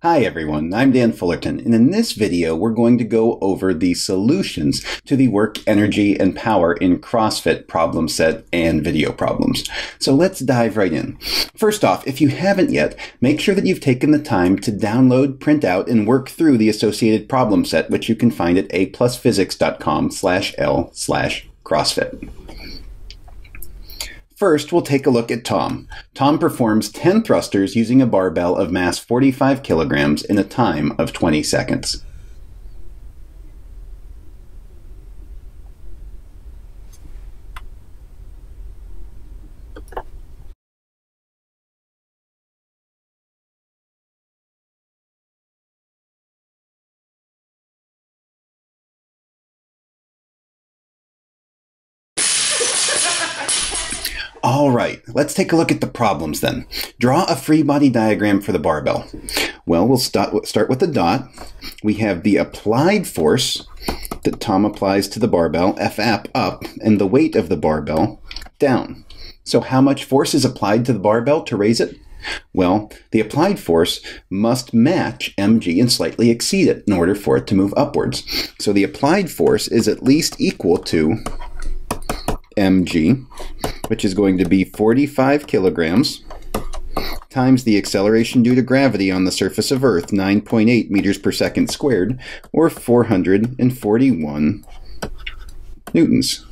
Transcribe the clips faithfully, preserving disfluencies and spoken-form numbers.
Hi everyone, I'm Dan Fullerton, and in this video we're going to go over the solutions to the work, energy, and power in CrossFit problem set and video problems. So let's dive right in. First off, if you haven't yet, make sure that you've taken the time to download, print out, and work through the associated problem set, which you can find at a plus physics dot com slash L slash CrossFit. First, we'll take a look at Tom. Tom performs ten thrusters using a barbell of mass forty-five kilograms in a time of twenty seconds. All right, let's take a look at the problems then. Draw a free body diagram for the barbell. Well, we'll start, start with the dot. We have the applied force that Tom applies to the barbell, F A P up, and the weight of the barbell down. So how much force is applied to the barbell to raise it? Well, the applied force must match M G and slightly exceed it in order for it to move upwards. So the applied force is at least equal to M G, which is going to be forty-five kilograms times the acceleration due to gravity on the surface of Earth, nine point eight meters per second squared, or four hundred forty-one newtons.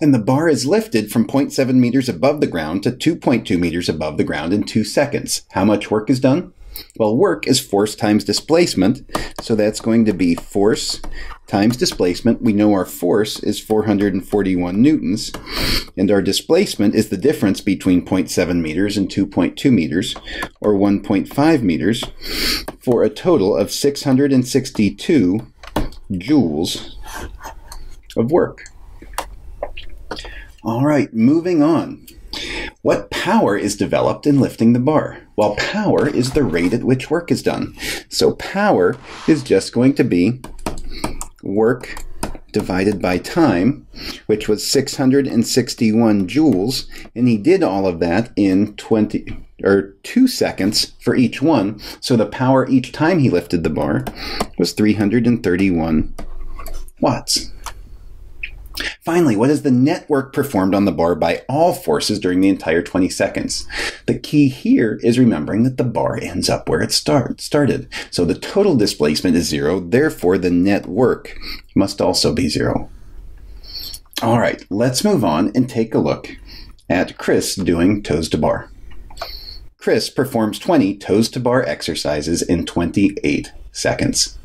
And the bar is lifted from zero point seven meters above the ground to two point two meters above the ground in two seconds. How much work is done? Well, work is force times displacement, so that's going to be force times displacement. We know our force is four hundred forty-one newtons, and our displacement is the difference between zero point seven meters and two point two meters, or one point five meters, for a total of six hundred sixty-two joules of work. All right, moving on. What power is developed in lifting the bar? Well, power is the rate at which work is done. So power is just going to be work divided by time, which was six hundred sixty-one joules, and he did all of that in twenty or two seconds for each one. So the power each time he lifted the bar was three hundred thirty-one watts. Finally, what is the net work performed on the bar by all forces during the entire twenty seconds? The key here is remembering that the bar ends up where it start, started. So the total displacement is zero, therefore the net work must also be zero. All right, let's move on and take a look at Chris doing toes to bar. Chris performs twenty toes to bar exercises in twenty-eight seconds.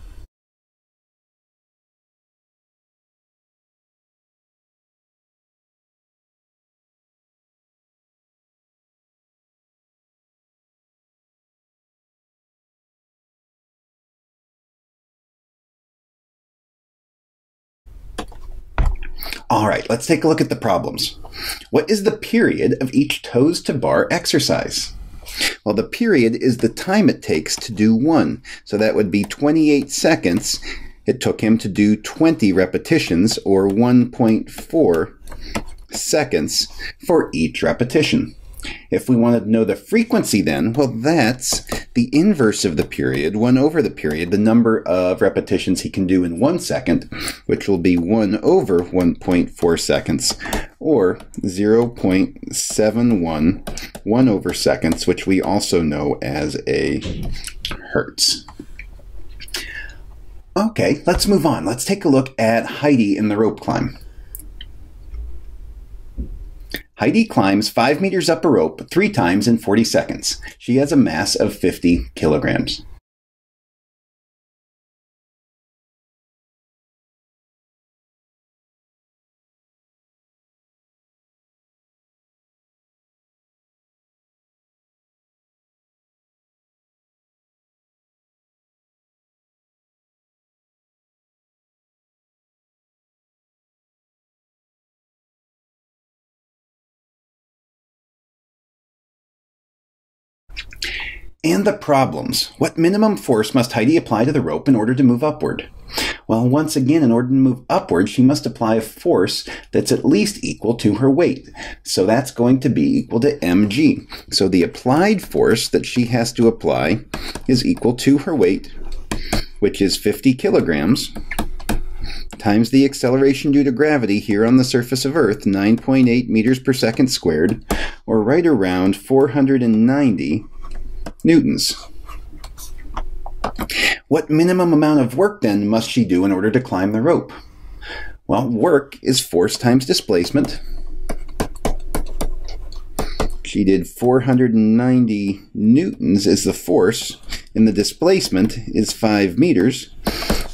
All right, let's take a look at the problems. What is the period of each toes to bar exercise? Well, the period is the time it takes to do one. So that would be twenty-eight seconds. It took him to do twenty repetitions, or one point four seconds for each repetition. If we wanted to know the frequency then, well, that's the inverse of the period, one over the period, the number of repetitions he can do in one second, which will be one over one point four seconds, or zero point seven one, one over seconds, which we also know as a hertz. Okay, let's move on. Let's take a look at Heidi in the rope climb. Heidi climbs five meters up a rope three times in forty seconds. She has a mass of fifty kilograms. And the problems. What minimum force must Heidi apply to the rope in order to move upward? Well, once again, in order to move upward, she must apply a force that's at least equal to her weight. So that's going to be equal to mg. So the applied force that she has to apply is equal to her weight, which is fifty kilograms, times the acceleration due to gravity here on the surface of Earth, nine point eight meters per second squared, or right around four hundred ninety newtons. What minimum amount of work, then, must she do in order to climb the rope? Well, work is force times displacement. She did four hundred ninety newtons is the force, and the displacement is five meters.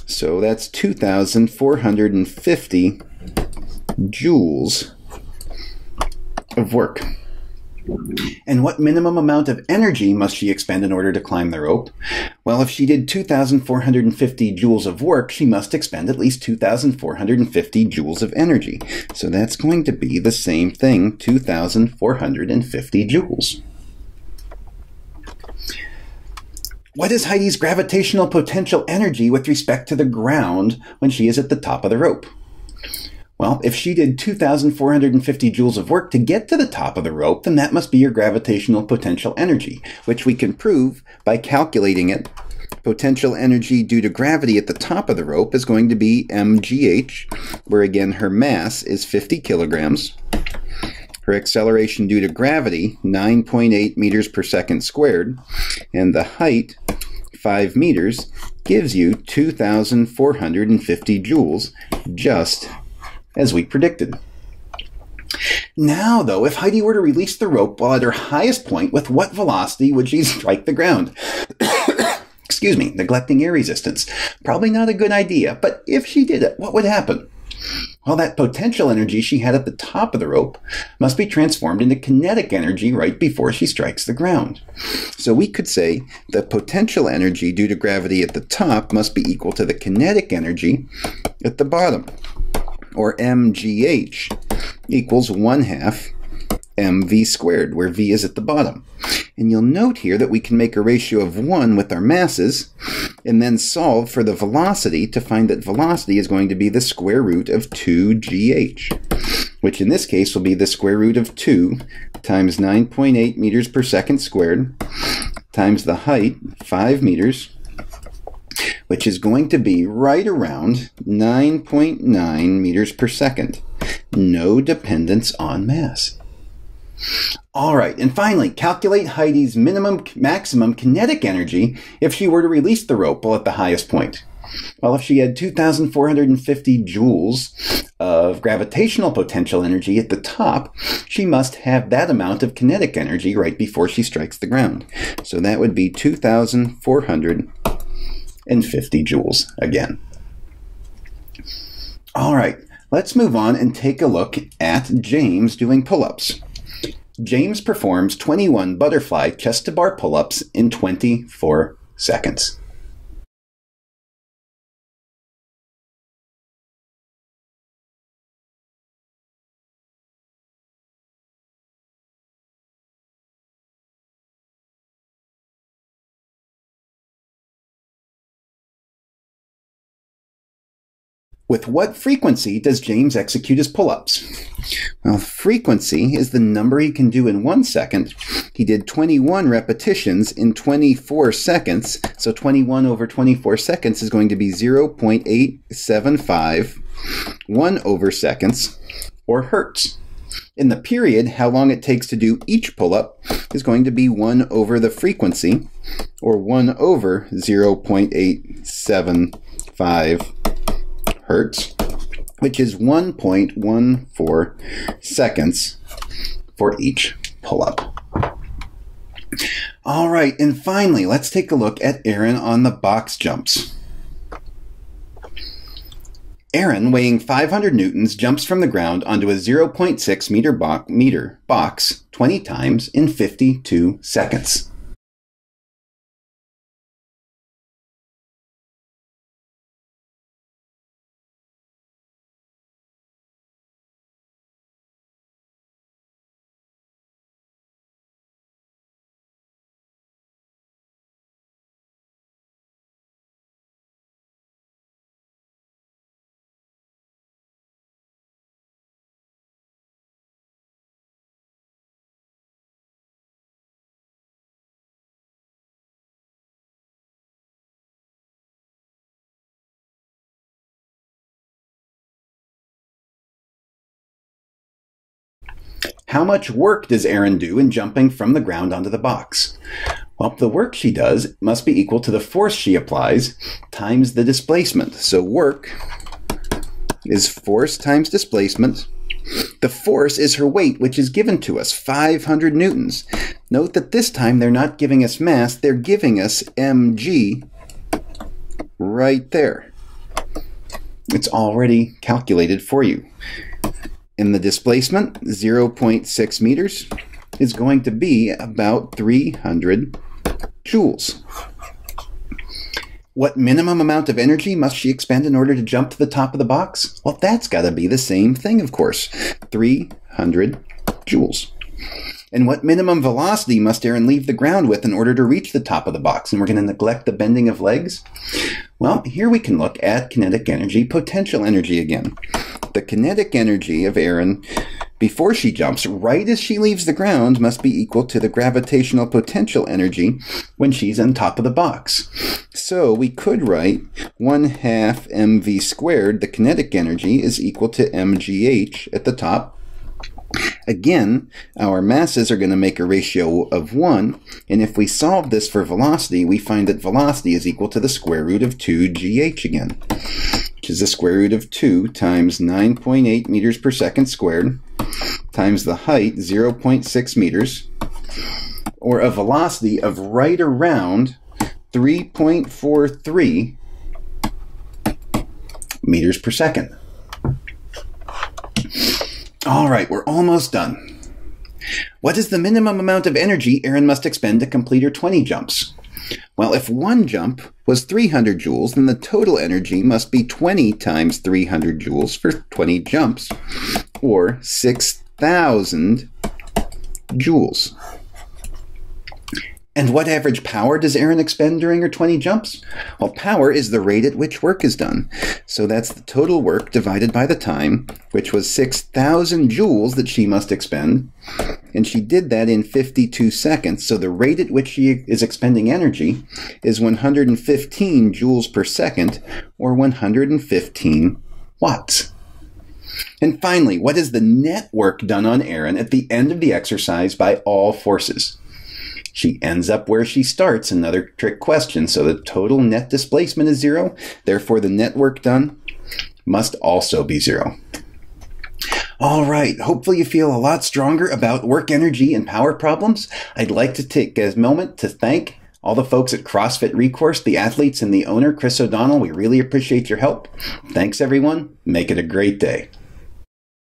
So that's two thousand four hundred fifty joules of work. And what minimum amount of energy must she expend in order to climb the rope? Well, if she did two thousand four hundred fifty joules of work, she must expend at least two thousand four hundred fifty joules of energy. So that's going to be the same thing, two thousand four hundred fifty joules. What is Heidi's gravitational potential energy with respect to the ground when she is at the top of the rope? Well, if she did two thousand four hundred fifty joules of work to get to the top of the rope, then that must be your gravitational potential energy, which we can prove by calculating it. Potential energy due to gravity at the top of the rope is going to be mgh, where again her mass is fifty kilograms. Her acceleration due to gravity, nine point eight meters per second squared, and the height, five meters, gives you two thousand four hundred fifty joules, just as we predicted. Now, though, if Heidi were to release the rope while at her highest point, with what velocity would she strike the ground? Excuse me, neglecting air resistance. Probably not a good idea, but if she did it, what would happen? Well, that potential energy she had at the top of the rope must be transformed into kinetic energy right before she strikes the ground. So we could say the potential energy due to gravity at the top must be equal to the kinetic energy at the bottom, or mgh equals one half mv squared, where v is at the bottom. And you'll note here that we can make a ratio of one with our masses and then solve for the velocity to find that velocity is going to be the square root of two g h, which in this case will be the square root of two times nine point eight meters per second squared times the height, five meters, which is going to be right around nine point nine meters per second. No dependence on mass. All right, and finally, calculate Heidi's minimum maximum kinetic energy if she were to release the rope while at the highest point. Well, if she had two thousand four hundred fifty joules of gravitational potential energy at the top, she must have that amount of kinetic energy right before she strikes the ground. So that would be two thousand four hundred fifty joules again. All right, let's move on and take a look at James doing pull-ups. James performs twenty-one butterfly chest-to-bar pull-ups in twenty-four seconds. With what frequency does James execute his pull-ups? Well, frequency is the number he can do in one second. He did twenty-one repetitions in twenty-four seconds, so twenty-one over twenty-four seconds is going to be zero point eight seven five one over seconds, or hertz. In the period, how long it takes to do each pull-up is going to be one over the frequency, or one over zero point eight seven five hertz, which is one point one four seconds for each pull-up. All right, and finally, let's take a look at Aaron on the box jumps. Aaron, weighing five hundred newtons, jumps from the ground onto a zero point six meter bo- meter box twenty times in fifty-two seconds. How much work does Erin do in jumping from the ground onto the box? Well, the work she does must be equal to the force she applies times the displacement. So work is force times displacement. The force is her weight, which is given to us, five hundred newtons. Note that this time they're not giving us mass, they're giving us mg right there. It's already calculated for you. And the displacement, zero point six meters, is going to be about three hundred joules. What minimum amount of energy must she expend in order to jump to the top of the box? Well, that's got to be the same thing, of course, three hundred joules. And what minimum velocity must Erin leave the ground with in order to reach the top of the box? And we're going to neglect the bending of legs. Well, here we can look at kinetic energy, potential energy again. The kinetic energy of Erin before she jumps, right as she leaves the ground, must be equal to the gravitational potential energy when she's on top of the box. So we could write one half m v squared, the kinetic energy, is equal to m g h at the top. Again, our masses are going to make a ratio of one, and if we solve this for velocity, we find that velocity is equal to the square root of two g h again, which is the square root of two times nine point eight meters per second squared times the height, zero point six meters, or a velocity of right around three point four three meters per second. All right, we're almost done. What is the minimum amount of energy Erin must expend to complete her twenty jumps? Well, if one jump was three hundred joules, then the total energy must be twenty times three hundred joules for twenty jumps, or six thousand joules. And what average power does Erin expend during her twenty jumps? Well, power is the rate at which work is done. So that's the total work divided by the time, which was six thousand joules that she must expend. And she did that in fifty-two seconds. So the rate at which she is expending energy is one hundred fifteen joules per second, or one hundred fifteen watts. And finally, what is the net work done on Erin at the end of the exercise by all forces? She ends up where she starts, another trick question. So the total net displacement is zero. Therefore, the net work done must also be zero. All right, hopefully you feel a lot stronger about work energy and power problems. I'd like to take a moment to thank all the folks at CrossFit Recourse, the athletes, and the owner, Chris O'Donnell. We really appreciate your help. Thanks, everyone. Make it a great day.